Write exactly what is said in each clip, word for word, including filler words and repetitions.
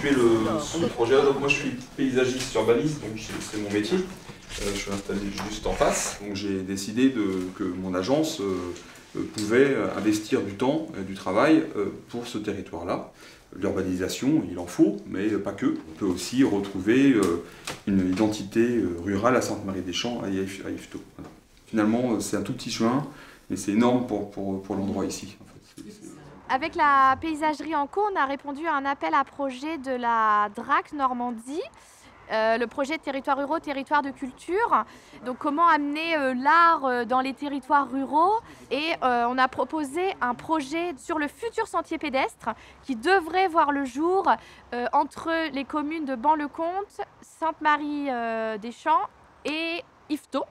situer le son du projet. Donc moi je suis paysagiste urbaniste, donc c'est mon métier. Euh, je suis installé juste en face, donc j'ai décidé de, que mon agence euh, pouvait investir du temps et du travail euh, pour ce territoire-là. L'urbanisation, il en faut, mais pas que. On peut aussi retrouver euh, une identité rurale à Sainte-Marie-des-Champs, à Yvetot. Voilà. Finalement, c'est un tout petit chemin, mais c'est énorme pour, pour, pour l'endroit ici. En fait. c'est, c'est... Avec la paysagerie en cours, on a répondu à un appel à projet de la D R A C Normandie, euh, le projet Territoires ruraux, territoire de culture. Donc comment amener euh, l'art euh, dans les territoires ruraux. Et euh, on a proposé un projet sur le futur sentier pédestre qui devrait voir le jour euh, entre les communes de Ban-le-Comte, Sainte-Marie-des-Champs et Yvetot.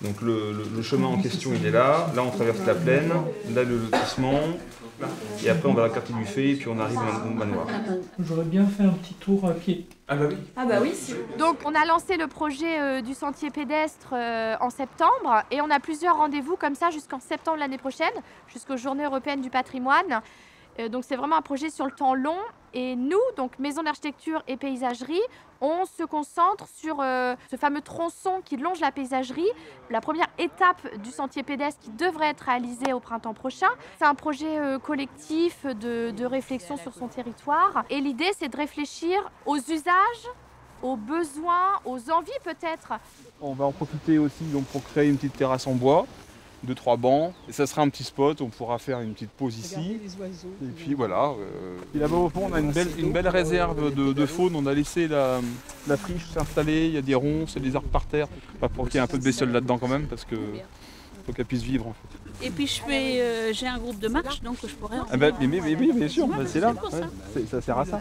Donc le, le, le chemin en question, il est là. Là, on traverse la plaine, là, le lotissement. Et après, on va à la carte du fait, et puis on arrive au manoir. J'aurais bien fait un petit tour à pied. Ah bah oui. Ah bah oui. Donc, on a lancé le projet euh, du sentier pédestre euh, en septembre, et on a plusieurs rendez-vous comme ça jusqu'en septembre l'année prochaine, jusqu'aux Journées Européennes du Patrimoine. Euh, donc, c'est vraiment un projet sur le temps long. Et nous, donc Maison d'Architecture et Paysagerie, on se concentre sur euh, ce fameux tronçon qui longe la paysagerie, la première étape du sentier pédestre qui devrait être réalisée au printemps prochain. C'est un projet euh, collectif de, de réflexion sur son territoire. Et l'idée, c'est de réfléchir aux usages, aux besoins, aux envies peut-être. On va en profiter aussi donc, pour créer une petite terrasse en bois. Deux, trois bancs, et ça sera un petit spot, on pourra faire une petite pause ici. Les oiseaux, et puis voilà. Euh... Et là-bas au fond, on a une belle, une belle réserve de, de faune, on a laissé la, la friche s'installer, il y a des ronces, des arbres par terre, pas pour qu'il y ait un peu de bestiole là-dedans quand même, parce que faut qu'elle puisse vivre en fait. Et puis je fais, euh, j'ai un groupe de marche, donc je pourrais... Ah bah, mais, mais, mais, mais bien sûr, bah, c'est là, ouais. Ça sert à ça,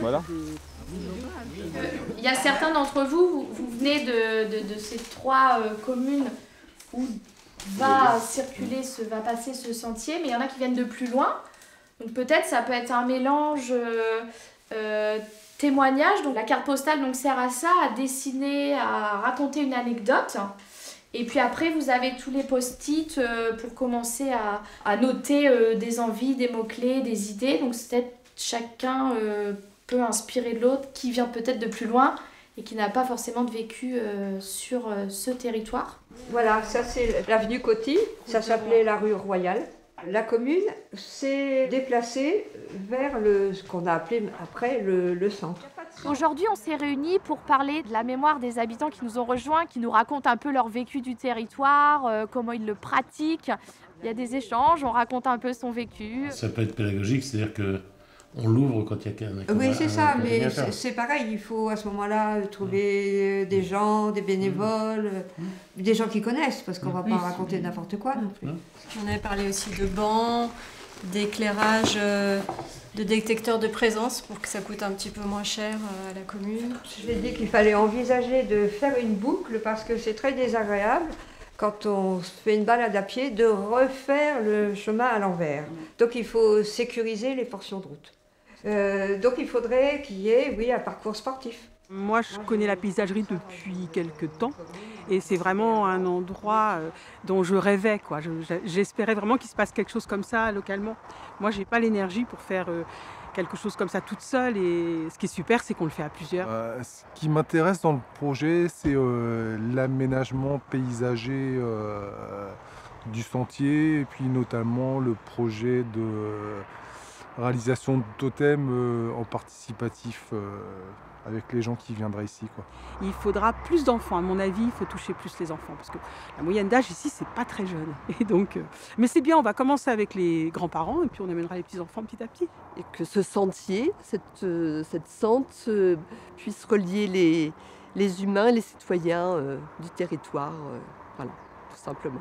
voilà. Il y a certains d'entre vous, vous, vous venez de, de, de ces trois euh, communes où va circuler, ce, va passer ce sentier, mais il y en a qui viennent de plus loin. Donc peut-être ça peut être un mélange euh, euh, témoignage. Donc la carte postale donc, sert à ça, à dessiner, à raconter une anecdote. Et puis après vous avez tous les post-it euh, pour commencer à, à noter euh, des envies, des mots-clés, des idées. Donc peut-être chacun euh, peut inspirer de l'autre qui vient peut-être de plus loin et qui n'a pas forcément de vécu euh, sur euh, ce territoire. Voilà, ça c'est l'avenue Coty, ça s'appelait la rue Royale. La commune s'est déplacée vers le, ce qu'on a appelé après le, le centre. Aujourd'hui, on s'est réunis pour parler de la mémoire des habitants qui nous ont rejoints, qui nous racontent un peu leur vécu du territoire, euh, comment ils le pratiquent. Il y a des échanges, on raconte un peu son vécu. Ça peut être pédagogique, c'est-à-dire que on l'ouvre quand il y a quelqu'un. Oui, c'est ça, mais c'est pareil, il faut à ce moment-là trouver mmh. des gens, des bénévoles, mmh. des gens qui connaissent, parce qu'on ne mmh. va pas oui, raconter n'importe quoi non plus. On avait parlé aussi de bancs, d'éclairage, de détecteurs de présence pour que ça coûte un petit peu moins cher à la commune. J'ai dit qu'il fallait envisager de faire une boucle parce que c'est très désagréable, quand on fait une balade à pied, de refaire le chemin à l'envers. Donc il faut sécuriser les portions de route. Euh, donc il faudrait qu'il y ait oui, un parcours sportif. Moi je connais la paysagerie depuis quelques temps et c'est vraiment un endroit dont je rêvais. Quoi. Je, j'espérais vraiment qu'il se passe quelque chose comme ça localement. Moi j'ai pas l'énergie pour faire euh, quelque chose comme ça toute seule et ce qui est super c'est qu'on le fait à plusieurs. Euh, ce qui m'intéresse dans le projet c'est euh, l'aménagement paysager euh, du sentier et puis notamment le projet de... Euh, réalisation de totem euh, en participatif euh, avec les gens qui viendraient ici. Quoi. Il faudra plus d'enfants, à mon avis, il faut toucher plus les enfants parce que la moyenne d'âge ici, c'est pas très jeune. Et donc, euh, mais c'est bien, on va commencer avec les grands-parents et puis on amènera les petits-enfants petit à petit. Et que ce sentier, cette, euh, cette sente euh, puisse relier les, les humains, les citoyens euh, du territoire, euh, voilà, tout simplement.